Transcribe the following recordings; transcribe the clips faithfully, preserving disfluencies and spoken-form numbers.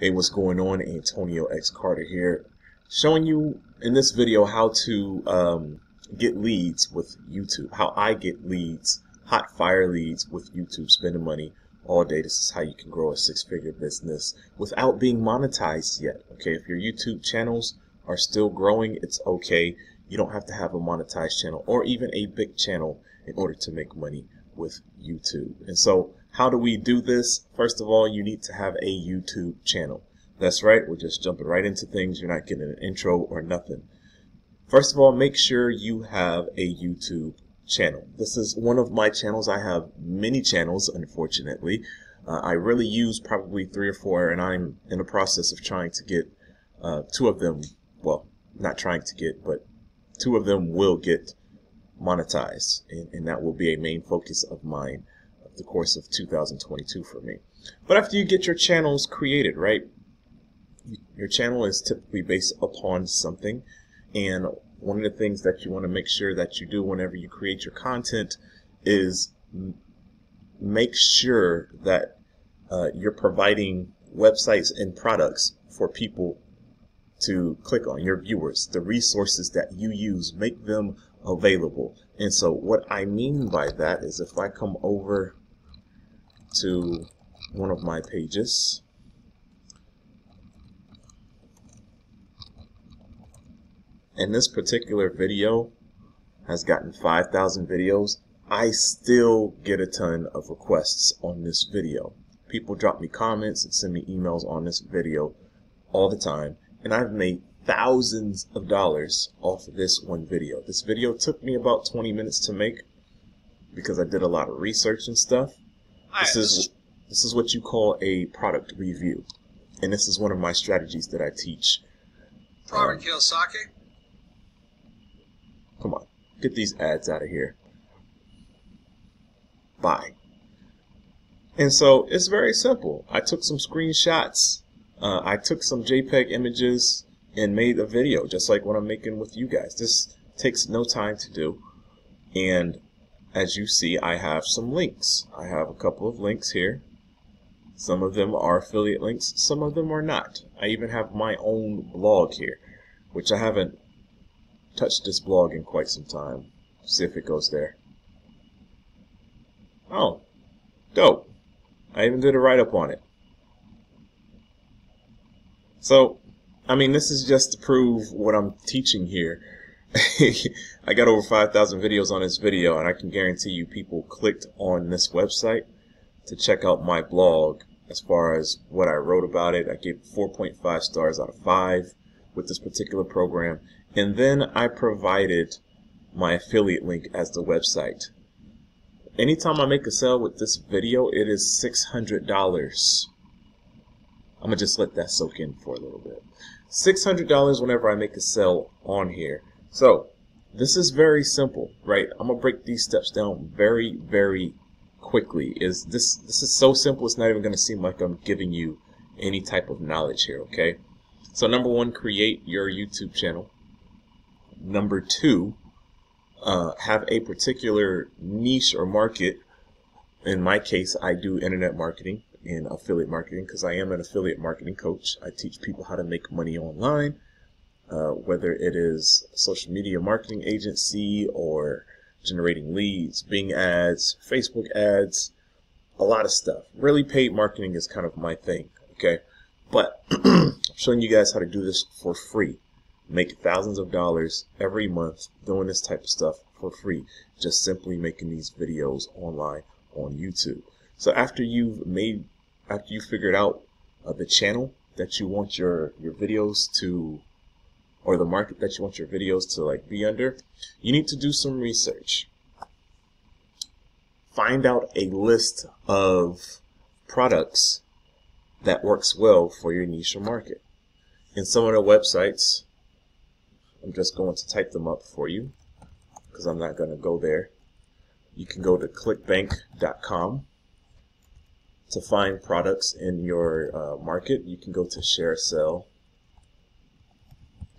Hey, what's going on? Antonio X Carter here, showing you in this video how to um, get leads with YouTube, how I get leads, hot fire leads with YouTube, spending money all day. This is how you can grow a six-figure business without being monetized yet. Okay, if your YouTube channels are still growing, it's okay. You don't have to have a monetized channel or even a big channel in order to make money with YouTube. And so how do we do this? First of all, you need to have a YouTube channel. That's right, we're just jumping right into things. You're not getting an intro or nothing. First of all, make sure you have a YouTube channel. This is one of my channels. I have many channels, unfortunately. Uh, I really use probably three or four, and I'm in the process of trying to get uh, two of them, well, not trying to get, but two of them will get monetized, and, and that will be a main focus of mine. The course of two thousand twenty-two for me. But after you get your channels created, right, your channel is typically based upon something, and one of the things that you want to make sure that you do whenever you create your content is make sure that uh, you're providing websites and products for people to click on, your viewers, the resources that you use, make them available. And so what I mean by that is, if I come over to one of my pages, and this particular video has gotten five thousand videos, I still get a ton of requests on this video. People drop me comments and send me emails on this video all the time, and I've made thousands of dollars off of this one video. This video took me about twenty minutes to make because I did a lot of research and stuff. This is this is what you call a product review, and this is one of my strategies that I teach. Robert Kiyosaki. Come on, get these ads out of here. Bye. And so it's very simple. I took some screenshots. Uh, I took some JPEG images and made a video just like what I'm making with you guys. This takes no time to do, and as you see, I have some links. I have a couple of links here. Some of them are affiliate links, some of them are not. I even have my own blog here, which I haven't touched this blog in quite some time. See if it goes there. Oh, dope. I even did a write-up on it. So I mean, this is just to prove what I'm teaching here. I got over five thousand videos on this video, and I can guarantee you people clicked on this website to check out my blog as far as what I wrote about it. I gave four point five stars out of five with this particular program, and then I provided my affiliate link as the website. Anytime I make a sale with this video, it is six hundred dollars. I'm going to just let that soak in for a little bit. six hundred dollars whenever I make a sale on here. So this is very simple, right? I'm going to break these steps down very, very quickly. Is this, this is so simple, it's not even going to seem like I'm giving you any type of knowledge here, okay? So number one, create your YouTube channel. Number two, uh, have a particular niche or market. In my case, I do internet marketing in affiliate marketing because I am an affiliate marketing coach. I teach people how to make money online, uh, whether it is a social media marketing agency or generating leads, Bing ads, Facebook ads, a lot of stuff. Really, paid marketing is kind of my thing, okay? But I'm showing you guys how to do this for free. Make thousands of dollars every month doing this type of stuff for free, just simply making these videos online on YouTube. So after you've made, after you figured out uh, the channel that you want your your videos to, or the market that you want your videos to like be under, you need to do some research. Find out a list of products that works well for your niche or market. And some of the websites, I'm just going to type them up for you because I'm not going to go there. You can go to clickbank dot com. To find products in your uh, market. You can go to share sell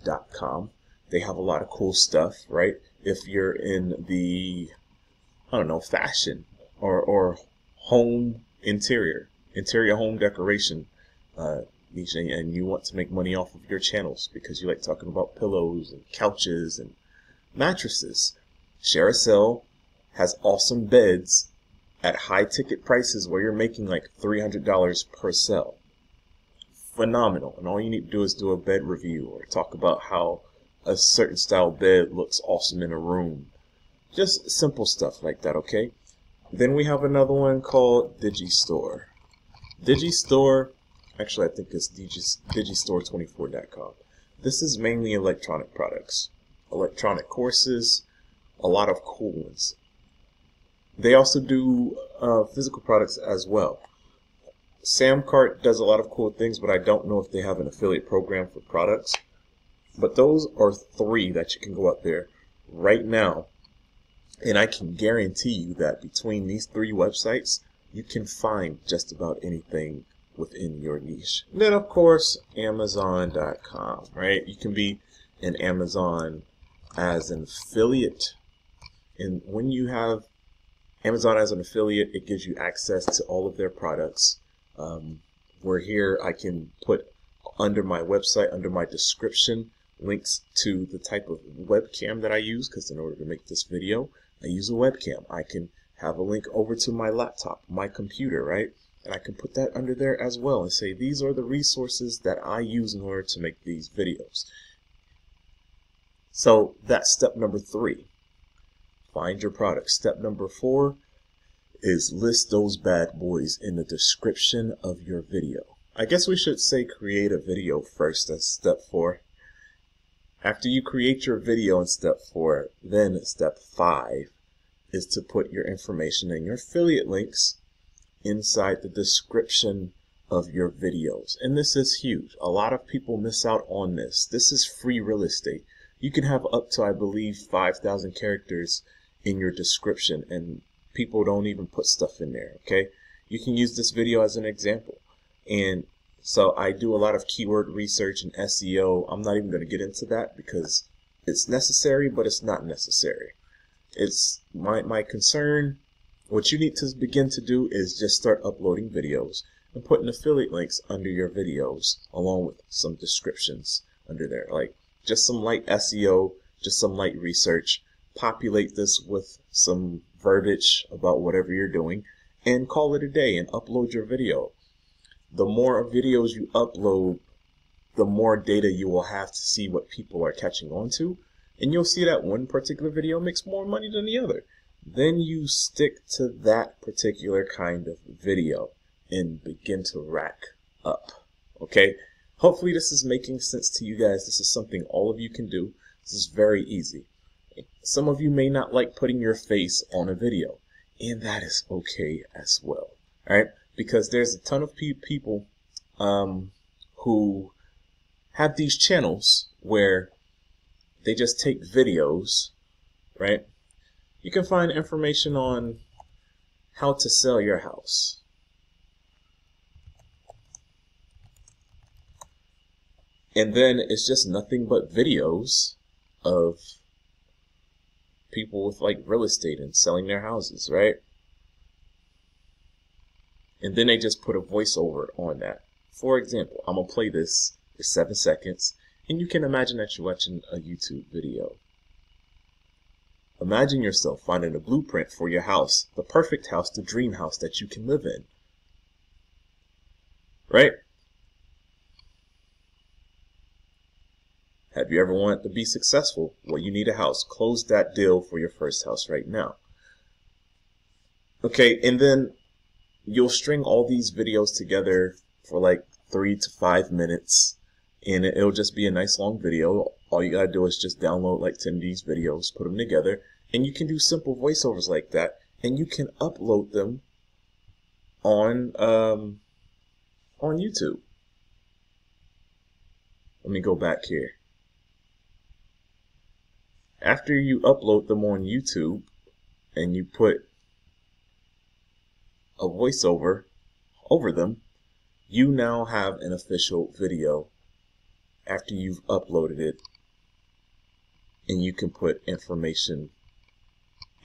dot com. They have a lot of cool stuff, right? If you're in the, I don't know, fashion or, or home interior, interior home decoration uh, niche, and, and you want to make money off of your channels because you like talking about pillows and couches and mattresses. Share Sell has awesome beds at high ticket prices where you're making like three hundred dollars per sell. Phenomenal. And all you need to do is do a bed review or talk about how a certain style bed looks awesome in a room. Just simple stuff like that, okay? Then we have another one called Digistore. Digistore, actually I think it's digistore twenty-four dot com. This is mainly electronic products, electronic courses, a lot of cool ones. They also do uh, physical products as well. Samcart does a lot of cool things, but I don't know if they have an affiliate program for products. But those are three that you can go out there right now. And I can guarantee you that between these three websites, you can find just about anything within your niche. And then, of course, Amazon dot com, right? You can be in Amazon as an affiliate. And when you have Amazon as an affiliate, it gives you access to all of their products. Um, where here I can put under my website, under my description, links to the type of webcam that I use, because in order to make this video, I use a webcam. I can have a link over to my laptop, my computer, right? And I can put that under there as well and say, these are the resources that I use in order to make these videos. So that's step number three. Find your product. Step number four is list those bad boys in the description of your video. I guess we should say create a video first. That's step four. After you create your video in step four, then step five is to put your information and your affiliate links inside the description of your videos. And this is huge. A lot of people miss out on this. This is free real estate. You can have up to, I believe, five thousand characters in your description, and people don't even put stuff in there, okay? You can use this video as an example. And so I do a lot of keyword research and S E O. I'm not even going to get into that because it's necessary, but it's not necessary. It's my, my concern. What you need to begin to do is just start uploading videos and putting affiliate links under your videos along with some descriptions under there, like just some light S E O, just some light research. Populate this with some verbiage about whatever you're doing and call it a day and upload your video. The more videos you upload, the more data you will have to see what people are catching on to. And you'll see that one particular video makes more money than the other. Then you stick to that particular kind of video and begin to rack up. Okay? Hopefully this is making sense to you guys. This is something all of you can do. This is very easy. Some of you may not like putting your face on a video, and that is okay as well. All right? Because there's a ton of pe people um, who have these channels where they just take videos, right? You can find information on how to sell your house. And then it's just nothing but videos of people with like real estate and selling their houses, right? And then they just put a voiceover on that. For example, I'm going to play this for seven seconds, and you can imagine that you're watching a YouTube video. Imagine yourself finding a blueprint for your house, the perfect house, the dream house that you can live in. Right? Have you ever wanted to be successful? Well, you need a house. Close that deal for your first house right now. Okay, and then you'll string all these videos together for like three to five minutes, and it'll just be a nice long video. All you gotta do is just download like ten of these videos, put them together, and you can do simple voiceovers like that, and you can upload them on um, on YouTube. Let me go back here. After you upload them on YouTube, and you put a voiceover over them, you now have an official video after you've uploaded it, and you can put information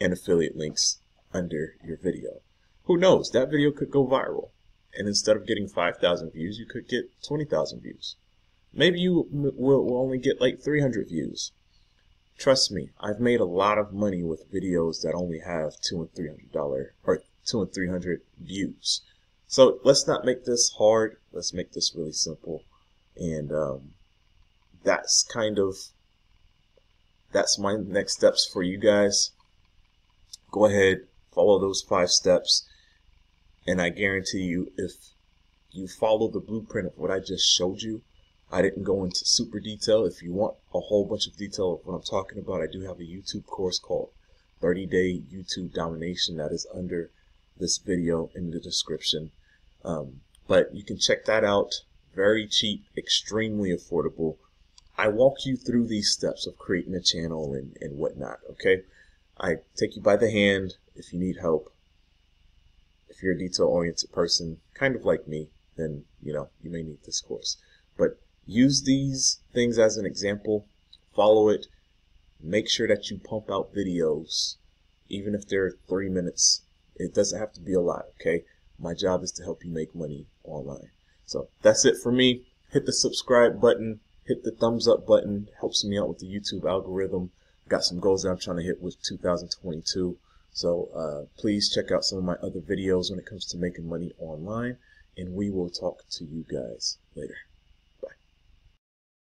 and affiliate links under your video. Who knows, that video could go viral. and instead of getting five thousand views, you could get twenty thousand views. Maybe you will only get like three hundred views. Trust me, I've made a lot of money with videos that only have two and three hundred dollar or two and three hundred views. So let's not make this hard. Let's make this really simple. And um, that's kind of that's my next steps for you guys. Go ahead, follow those five steps, and I guarantee you, if you follow the blueprint of what I just showed you. I didn't go into super detail. If you want a whole bunch of detail of what I'm talking about, I do have a YouTube course called thirty day YouTube Domination that is under this video in the description. Um, but you can check that out. Very cheap, extremely affordable. I walk you through these steps of creating a channel and, and whatnot, okay? I take you by the hand if you need help. If you're a detail-oriented person, kind of like me, then, you know, you may need this course. But use these things as an example, follow it, make sure that you pump out videos, even if they're three minutes. It doesn't have to be a lot, okay? My job is to help you make money online. So that's it for me. Hit the subscribe button, hit the thumbs up button, helps me out with the YouTube algorithm. Got some goals that I'm trying to hit with two thousand twenty-two. So uh, please check out some of my other videos when it comes to making money online, and we will talk to you guys later.